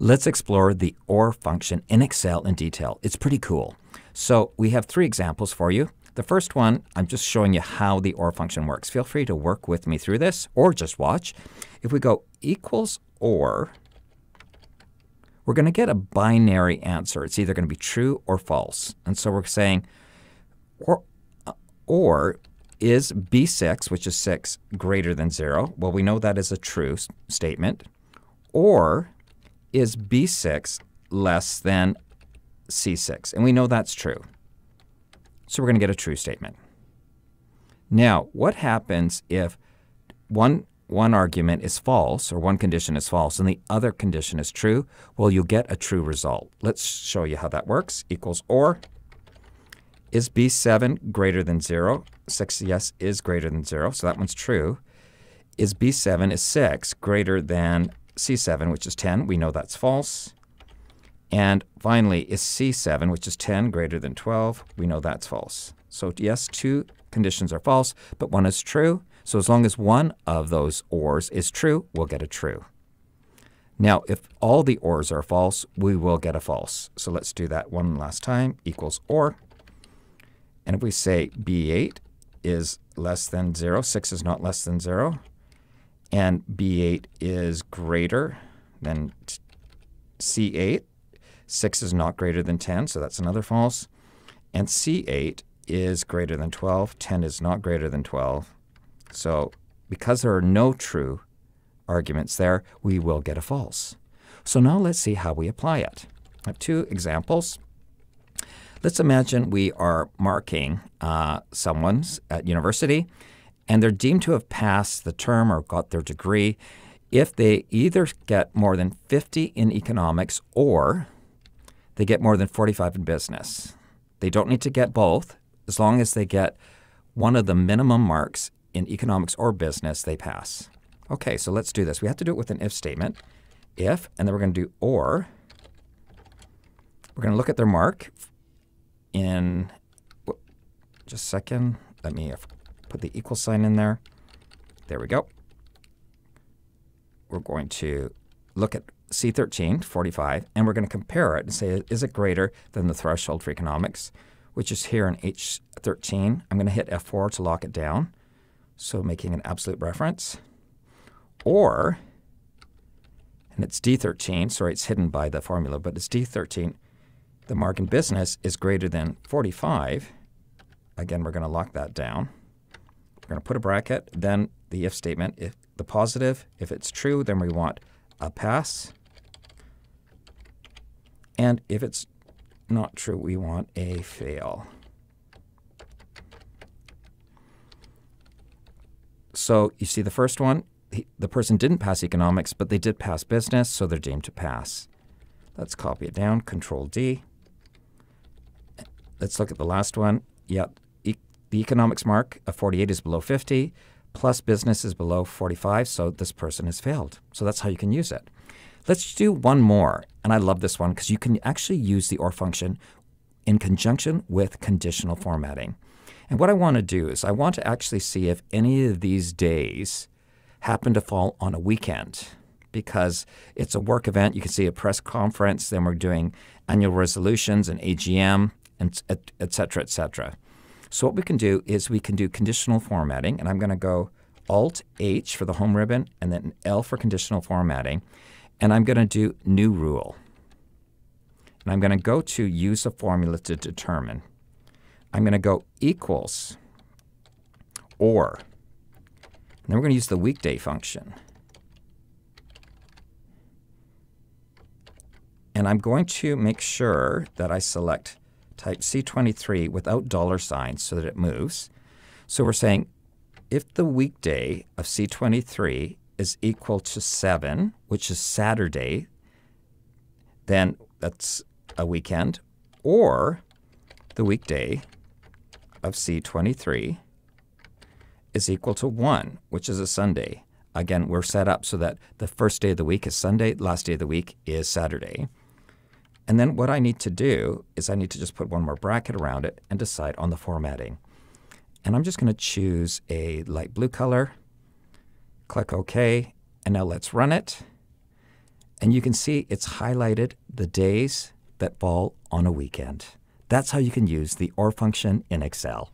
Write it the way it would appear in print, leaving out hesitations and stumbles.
Let's explore the OR function in Excel in detail. It's pretty cool. So we have three examples for you. The first one, I'm just showing you how the OR function works. Feel free to work with me through this or just watch. If we go equals OR, we're going to get a binary answer. It's either going to be true or false. And so we're saying or is B6, which is 6, greater than 0? Well, we know that is a true statement. Or is B6 less than C6? And we know that's true. So we're going to get a true statement. Now, what happens if one argument is false, or one condition is false, and the other condition is true? Well, you'll get a true result. Let's show you how that works. Equals or. Is B7 greater than 0? 6, yes, is greater than 0, so that one's true. Is B7 is 6 greater than C7, which is 10? We know that's false. And finally, is C7, which is 10, greater than 12? We know that's false. So yes, two conditions are false, but one is true. So as long as one of those ORs is true, we'll get a true. Now, if all the ORs are false, we will get a false. So let's do that one last time. Equals OR. And if we say B8 is less than 0, 6 is not less than 0, and B8 is greater than C8, 6 is not greater than 10, so that's another false. And C8 is greater than 12, 10 is not greater than 12. So because there are no true arguments there, we will get a false. So now let's see how we apply it. I have two examples. Let's imagine we are marking someone at university, and they're deemed to have passed the term or got their degree if they either get more than 50 in economics or they get more than 45 in business. They don't need to get both. As long as they get one of the minimum marks in economics or business, they pass. Okay, so let's do this. We have to do it with an if statement. If, and then we're going to do or. We're going to look at their mark in just a second. Let me put the equal sign in there. There we go. We're going to look at C13, 45, and we're going to compare it and say, is it greater than the threshold for economics, which is here in H13. I'm going to hit F4 to lock it down, so making an absolute reference. Or, and it's D13, sorry, it's hidden by the formula, but it's D13. The mark in business is greater than 45. Again, we're going to lock that down. We're going to put a bracket, then the if statement, if the positive, if it's true, then we want a pass. And if it's not true, we want a fail. So you see the first one, the person didn't pass economics, but they did pass business, so they're deemed to pass. Let's copy it down, Control D. Let's look at the last one. Yep, the economics mark of 48 is below 50, plus business is below 45, so this person has failed. So that's how you can use it. Let's do one more, and I love this one because you can actually use the OR function in conjunction with conditional formatting. And what I want to do is I want to actually see if any of these days happen to fall on a weekend, because it's a work event. You can see a press conference, then we're doing annual resolutions and AGM, and et cetera, et cetera. So what we can do is we can do conditional formatting, and I'm going to go Alt-H for the home ribbon and then L for conditional formatting, and I'm going to do new rule. And I'm going to go to use a formula to determine. I'm going to go equals or, and then we're going to use the weekday function. And I'm going to make sure that I select type C23 without dollar signs so that it moves. So we're saying if the weekday of C23 is equal to 7, which is Saturday, then that's a weekend, or the weekday of C23 is equal to 1, which is a Sunday. Again, we're set up so that the first day of the week is Sunday, last day of the week is Saturday. And then what I need to do is I need to just put one more bracket around it and decide on the formatting. And I'm just going to choose a light blue color, click OK, and now let's run it. And And you can see it's highlighted the days that fall on a weekend. That's how you can use the OR function in Excel.